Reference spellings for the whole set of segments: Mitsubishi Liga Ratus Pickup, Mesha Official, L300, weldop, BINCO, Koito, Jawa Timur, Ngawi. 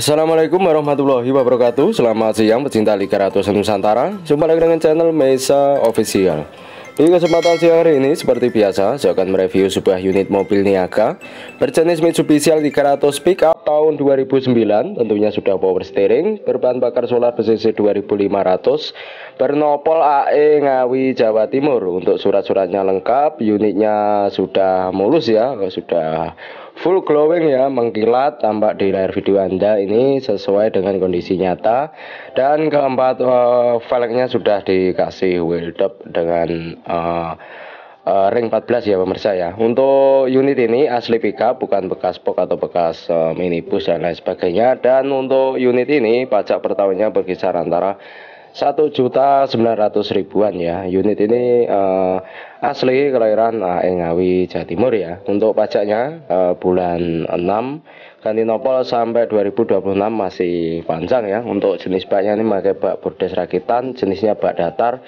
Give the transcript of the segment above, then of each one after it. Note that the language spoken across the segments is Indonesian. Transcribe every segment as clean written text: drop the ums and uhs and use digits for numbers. Assalamualaikum warahmatullahi wabarakatuh. Selamat siang pecinta Liga Ratus Nusantara. Jumpa lagi dengan channel Mesha Official. Di kesempatan siang hari ini seperti biasa saya akan mereview sebuah unit mobil niaga berjenis Mitsubishi Liga Ratus Pickup tahun 2009. Tentunya sudah power steering, berbahan bakar solar BCC 2500, bernopol AE Ngawi Jawa Timur. Untuk surat-suratnya lengkap, unitnya sudah mulus ya, sudah full glowing ya, mengkilat. Tampak di layar video Anda ini sesuai dengan kondisi nyata. Dan keempat velgnya sudah dikasih wheel top dengan ring 14 ya pemirsa ya. Untuk unit ini asli pickup, bukan bekas box atau bekas minibus dan lain sebagainya. Dan untuk unit ini pajak per tahunnya berkisar antara 1.900.000-an ya. Unit ini asli kelahiran Ngawi Jawa Timur ya. Untuk pajaknya bulan 6 ganti nopol sampai 2026 masih panjang ya. Untuk jenis baknya ini pakai bak bordes rakitan, jenisnya bak datar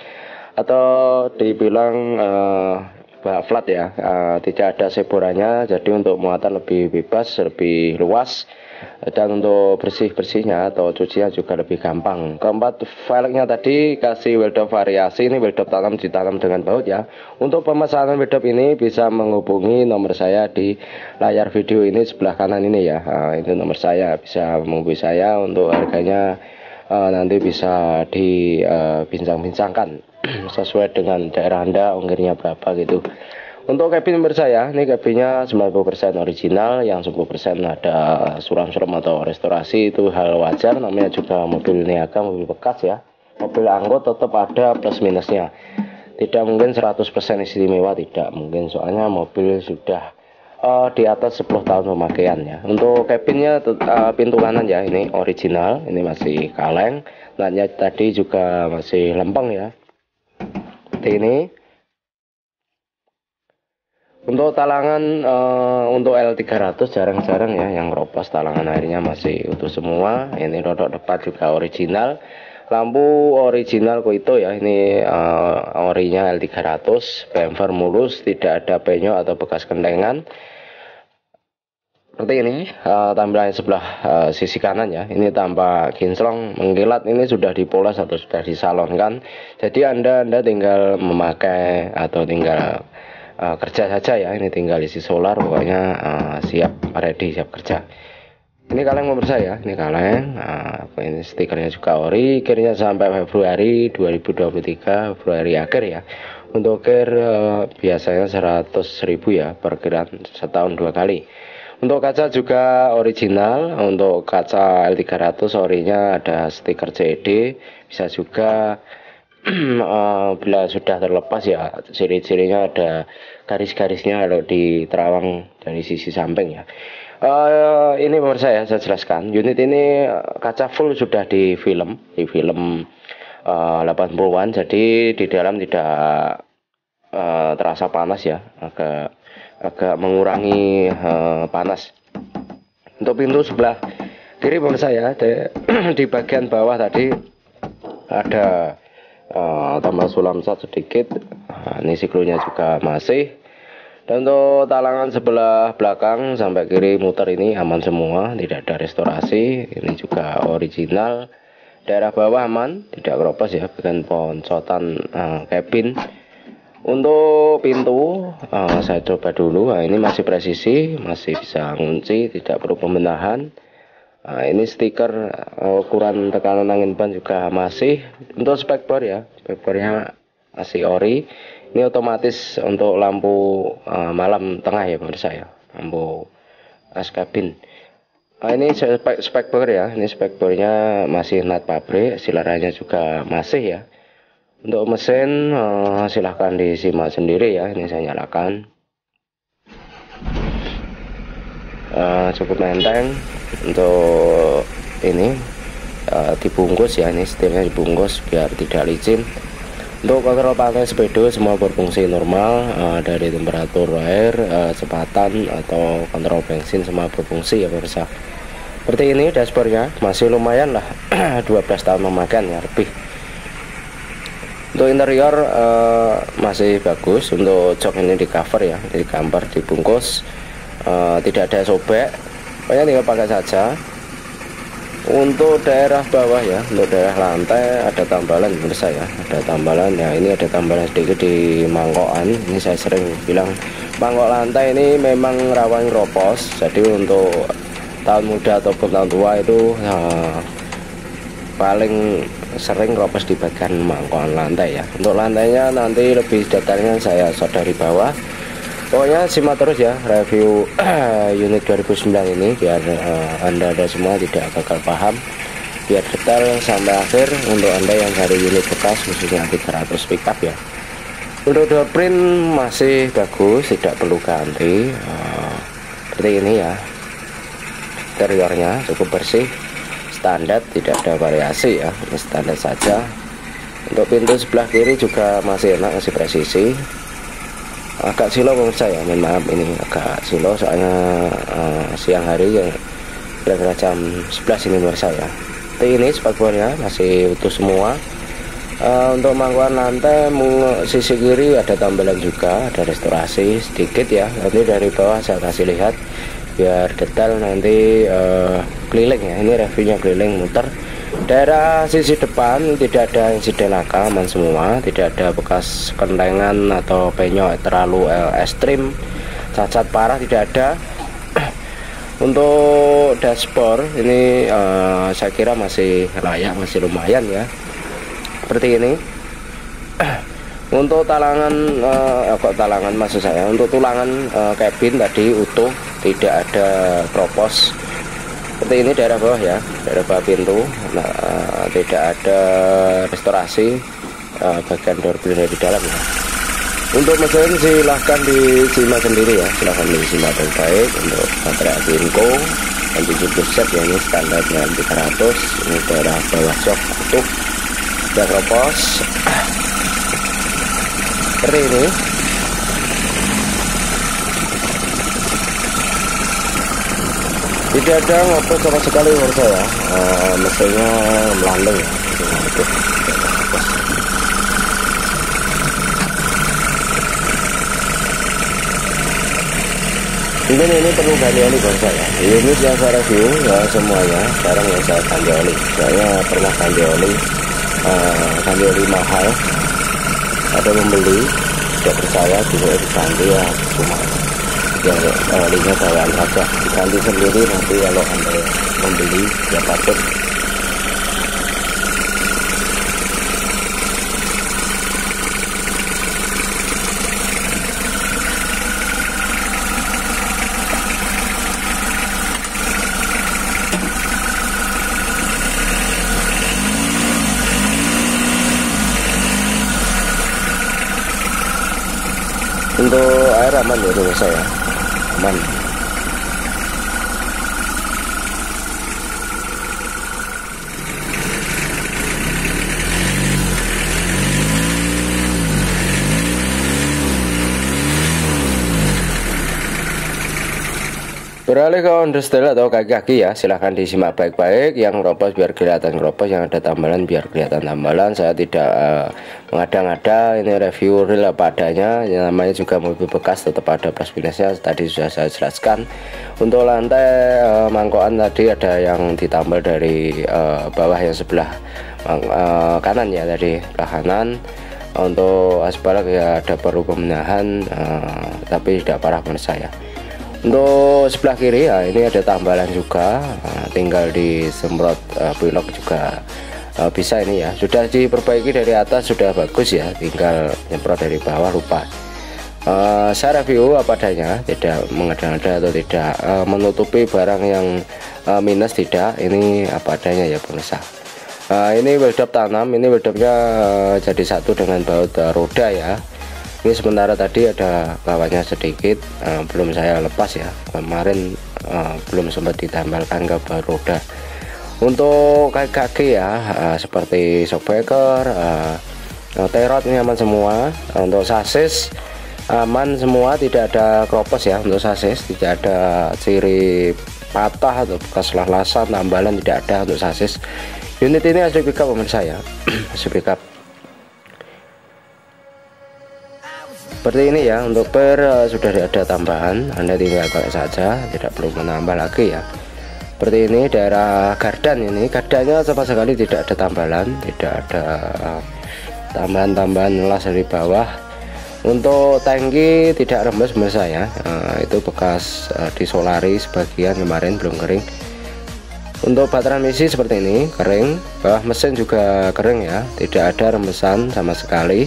atau dibilang bak flat ya. Tidak ada seborannya, jadi untuk muatan lebih bebas, lebih luas. Dan untuk bersih-bersihnya atau cucian juga lebih gampang. Keempat velgnya tadi kasih weldop variasi. Ini weldop tanam, ditanam dengan baut ya. Untuk pemesanan weldop ini bisa menghubungi nomor saya di layar video ini sebelah kanan ini ya. Itu nomor saya, bisa menghubungi saya. Untuk harganya nanti bisa dibincang-bincangkan sesuai dengan daerah Anda, ongkirnya berapa gitu. Untuk kabin pemirsa ya, ini kabinnya 90% original, yang 10% ada suram-suram atau restorasi, itu hal wajar, namanya juga mobil niaga, mobil bekas ya, mobil angkot tetap ada plus minusnya. Tidak mungkin 100% istimewa, tidak mungkin, soalnya mobil sudah di atas 10 tahun pemakaiannya. Untuk kabinnya pintu kanan ya, ini original, ini masih kaleng, nantinya tadi juga masih lempeng ya, seperti ini. Untuk talangan untuk L300 jarang-jarang ya yang robos, talangan airnya masih utuh semua. Ini rodok depan juga original, lampu original Koito ya. Ini orinya L300, bemper mulus, tidak ada penyok atau bekas kentengan. Seperti ini tampilan sebelah sisi kanan ya. Ini tampak kinclong, mengkilat, ini sudah dipoles atau sudah disalonkan. Jadi Anda tinggal memakai atau tinggal kerja saja ya. Ini tinggal isi solar, pokoknya siap ready, siap kerja. Ini kaleng pemirsa ya, ini kaleng, ini stikernya juga ori. Kirnya sampai Februari 2023, Februari akhir ya. Untuk kir biasanya 100.000 ya, perkiraan setahun dua kali. Untuk kaca juga original, untuk kaca L300 orinya ada stiker CED. Bisa juga bila sudah terlepas ya, ciri-cirinya ada garis-garisnya kalau diterawang dari sisi samping ya. Ini pemirsa ya, saya jelaskan, unit ini kaca full sudah di film 80-an, jadi di dalam tidak terasa panas ya, agak mengurangi panas. Untuk pintu sebelah kiri pemirsa ya, di bagian bawah tadi ada tambah sulam sat sedikit. Ini siklunya juga masih. Dan untuk talangan sebelah belakang sampai kiri muter ini aman semua, tidak ada restorasi. Ini juga original. Daerah bawah aman, tidak keropos ya, bukan poncotan kabin. Untuk pintu saya coba dulu. Ini masih presisi, masih bisa ngunci, tidak perlu pembenahan. Ini stiker ukuran tekanan angin ban juga masih. Untuk spekbor ya, spekbornya masih ori. Ini otomatis untuk lampu malam tengah ya pemirsa ya, lampu as kabin. Ini spekbor ya, ini spekbornya masih nat pabrik, silaranya juga masih ya. Untuk mesin silahkan disimak sendiri ya. Ini saya nyalakan, cukup menteng. Untuk ini dibungkus ya, ini setirnya dibungkus biar tidak licin. Untuk kontrol pantai speedo semua berfungsi normal, dari temperatur air, kecepatan atau kontrol bensin semua berfungsi ya pemirsa. Seperti ini dashboardnya, masih lumayan lah 12 tahun memakan ya lebih. Untuk interior masih bagus, untuk jok ini di cover ya, di cover dibungkus, tidak ada sobek, pokoknya tinggal pakai saja. Untuk daerah bawah ya, untuk daerah lantai ada tambalan pemirsa ya, ada tambalan ya, ini ada tambalan sedikit di mangkokan. Ini saya sering bilang mangkok lantai ini memang rawan ropos, jadi untuk tahun muda ataupun tahun tua itu paling sering ropos di bagian mangkokan lantai ya. Untuk lantainya nanti lebih detailnya saya shot dari bawah. Pokoknya simak terus ya review unit 2009 ini biar anda semua tidak gagal paham, biar detail sampai akhir untuk anda yang dari unit bekas khususnya 300 pickup ya. Untuk door print masih bagus, tidak perlu ganti, seperti ini ya. Interiornya cukup bersih, standar, tidak ada variasi ya, ini standar saja. Untuk pintu sebelah kiri juga masih enak, masih presisi. Agak silau pemirsa ya, mohon maaf ini agak silau soalnya siang hari ya, kira-kira jam 11 ini pemirsa ya. Ini spakbornya masih utuh semua. Untuk mangkuan lantai sisi kiri ada tambalan juga, ada restorasi sedikit ya. Nanti dari bawah saya kasih lihat biar detail nanti keliling ya, ini reviewnya keliling muter. Daerah sisi depan tidak ada insiden, aman semua, tidak ada bekas kentengan atau penyok terlalu ekstrim, cacat parah tidak ada. Untuk dashboard ini saya kira masih layak, masih lumayan ya, seperti ini. Untuk talangan maksud saya untuk tulangan kabin tadi utuh, tidak ada kropos. Seperti ini daerah bawah ya, daerah bawah pintu, nah, tidak ada restorasi, bagian door print di dalam ya. Untuk mesin silahkan disimak sendiri ya, silahkan disimak dengan baik. Untuk baterai BINCO yang 70 set ya, ini standarnya 300, ini daerah bawah shock utuh, tidak kropos, seperti ini. Tidak ada ngotot sama sekali pemirsa ya, mesinnya melandung ya, mungkin ini perlu ganti oli pemirsa ya, unit yang saya review ya semuanya sekarang yang saya ganti oli, saya pernah ganti oli mahal, ada membeli tidak percaya juga diganti ya, cuma yang olinya bawaan saja, diganti sendiri nanti kalau anda membeli siapapun. Untuk air aman ya pemirsa ya, aman. Beralih ke understeer atau kaki-kaki ya, silahkan disimak baik-baik. Yang ropos biar kelihatan ropos, yang ada tambalan biar kelihatan tambalan. Saya tidak mengada-ngada, ini review real apa adanya. Yang namanya juga mobil bekas tetap ada plus minusnya, tadi sudah saya jelaskan. Untuk lantai mangkokan tadi ada yang ditambal dari bawah yang sebelah kanan ya, dari belah kanan. Untuk aspalag ya ada perlu pemenahan, tapi tidak parah menurut saya. Untuk sebelah kiri ya, ini ada tambalan juga, tinggal disemprot pilok juga bisa ini ya. Sudah diperbaiki dari atas, sudah bagus ya, tinggal nyemprot dari bawah lupa. Saya review apa adanya, tidak mengada-ngada atau tidak menutupi barang yang minus, tidak, ini apa adanya ya pemirsa. Ini weldop tanam, ini weldopnya jadi satu dengan baut roda ya. Ini sementara tadi ada bawahnya sedikit, belum saya lepas ya, kemarin belum sempat ditambahkan ke baut roda. Untuk kaki-kaki ya seperti shockbreaker, terot ini aman semua. Untuk sasis aman semua, tidak ada kropos ya. Untuk sasis tidak ada ciri patah atau bekas lahlasan, tambalan tidak ada untuk sasis. Unit ini asli pickup pemirsa ya, asli pickup seperti ini ya. Untuk per sudah ada tambahan, Anda tinggal pakai saja, tidak perlu menambah lagi ya. Seperti ini daerah gardan ini, gardannya sama sekali tidak ada tambalan, tidak ada tambahan-tambahan las dari bawah. Untuk tangki tidak rembes pemirsa ya, itu bekas disolari sebagian kemarin belum kering. Untuk baterai misi seperti ini kering, bawah mesin juga kering ya, tidak ada rembesan sama sekali.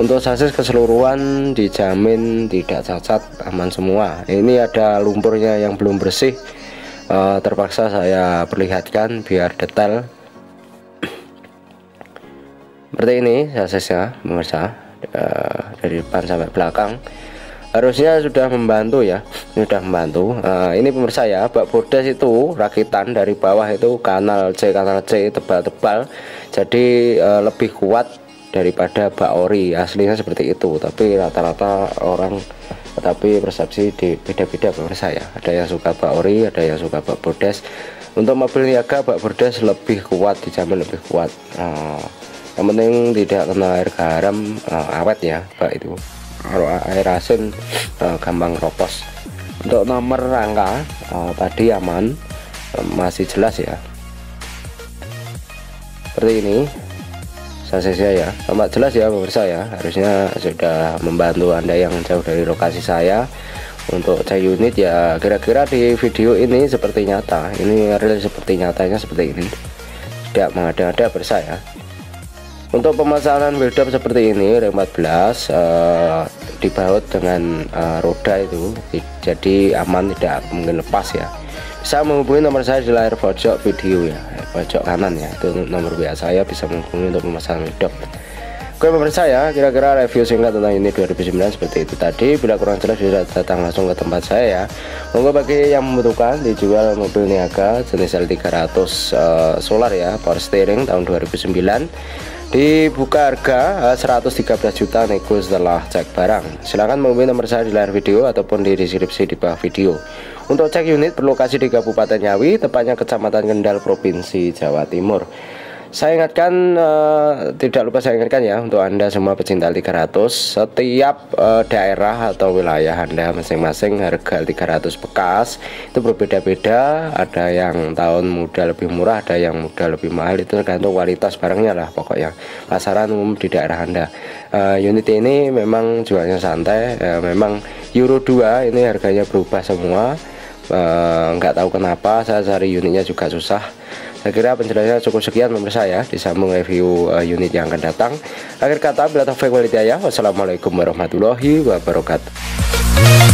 Untuk sasis keseluruhan dijamin tidak cacat, aman semua. Ini ada lumpurnya yang belum bersih, terpaksa saya perlihatkan biar detail. Seperti ini sasisnya pemirsa, dari depan sampai belakang. Harusnya sudah membantu ya, sudah membantu. Ini pemirsa ya, bak bordes itu rakitan dari bawah itu kanal C tebal-tebal, jadi lebih kuat daripada bak ori aslinya seperti itu. Tapi rata-rata orang, tetapi persepsi di beda-beda pemirsa ya. Ada yang suka bak ori, ada yang suka bak bordes. Untuk mobil niaga bak bordes lebih kuat, dijamin lebih kuat. Yang penting tidak kena air garam, awet ya bak itu. Kalau air asin gampang ropos. Untuk nomor rangka tadi aman, masih jelas ya. Seperti ini sasisnya ya, tampak jelas ya pemirsa ya. Harusnya sudah membantu Anda yang jauh dari lokasi saya. Untuk cek unit ya, kira-kira di video ini seperti nyata, ini real seperti nyatanya seperti ini, tidak mengada-ada pemirsa ya. Untuk pemasangan build-up seperti ini rem 14 dibaut dengan roda itu, jadi aman, tidak mungkin lepas ya. Bisa menghubungi nomor saya di layar pojok video ya, pojok kanan ya, itu nomor WA saya, bisa menghubungi untuk pemasangan hidop. Oke pemirsa ya, kira-kira review singkat tentang unit 2009 seperti itu tadi. Bila kurang jelas bisa datang langsung ke tempat saya ya. Monggo bagi yang membutuhkan, dijual mobil niaga jenis L300 solar ya, power steering tahun 2009. Dibuka harga 113 juta, nego setelah cek barang. Silahkan menghubungi nomor saya di layar video ataupun di deskripsi di bawah video. Untuk cek unit berlokasi di Kabupaten Ngawi, tepatnya Kecamatan Kendal, Provinsi Jawa Timur. Saya ingatkan, tidak lupa saya ingatkan ya, untuk Anda semua pecinta L300, setiap daerah atau wilayah Anda masing-masing harga L300 bekas itu berbeda-beda. Ada yang tahun muda lebih murah, ada yang muda lebih mahal, itu tergantung kualitas barangnya lah pokoknya, pasaran umum di daerah Anda. Unit ini memang jualnya santai, memang Euro 2 ini harganya berubah semua, nggak tahu kenapa. Saya cari unitnya juga susah. Saya kira penjelasannya cukup sekian pemirsa ya, disambung review unit yang akan datang. Akhir kata, bila taufik walhidayah, wassalamualaikum warahmatullahi wabarakatuh.